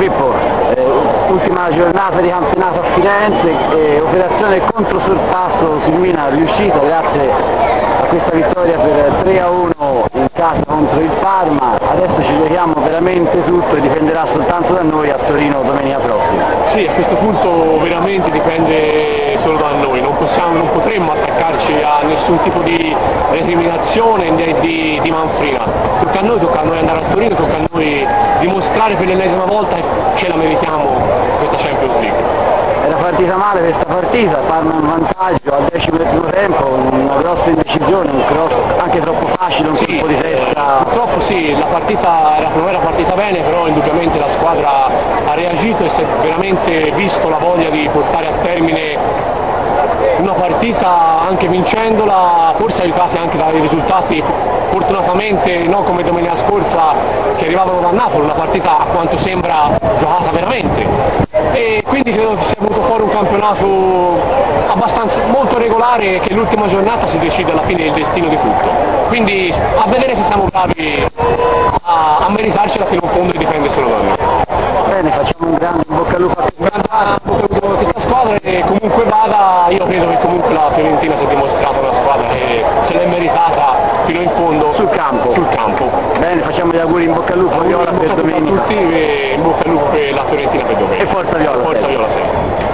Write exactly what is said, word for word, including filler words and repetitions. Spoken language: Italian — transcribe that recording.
Pippo, eh, ultima giornata di campionato a Firenze, eh, operazione contro sorpasso sul Milan riuscita grazie a questa vittoria per tre a uno in casa contro il Parma. Adesso ci giochiamo veramente tutto e dipenderà soltanto da noi a Torino domenica prossima. Sì, a questo punto veramente dipende solo da noi, non possiamo, non potremmo attaccarci a nessun tipo di recriminazione di, di, di manfrina. Tocca a noi, tocca a noi andare a Torino, tocca a noi dimostrare per l'ennesima volta che ce la meritiamo questa Champions League. Era partita male questa partita, Parma in vantaggio al decimo del primo tempo, una grossa indecisione, un cross anche troppo facile, un colpo di testa. Purtroppo sì, la partita era, non era partita bene, però indubbiamente la squadra ha reagito e si è veramente visto la voglia di portare a termine una partita anche vincendola, forse aiutati anche dai risultati fortunatamente non come domenica scorsa che arrivavano da Napoli, una partita a quanto sembra giocata veramente. E quindi credo che sia venuto fuori un campionato abbastanza molto regolare e che l'ultima giornata si decide alla fine il destino di tutto. Quindi a vedere se siamo bravi a, a meritarcela fino in fondo e dipende solo da noi. Bene, facciamo un grande in bocca al lupo a questa squadra e comunque vada, io credo che comunque la Fiorentina si è dimostrata una squadra che se l'è meritata fino in fondo sul campo. Sul campo. Bene, facciamo gli auguri in bocca al lupo, auguri, in bocca per domenica. A tutti e in bocca al lupo per la Fiorentina per domenica. E forza Viola. Forza Viola sempre.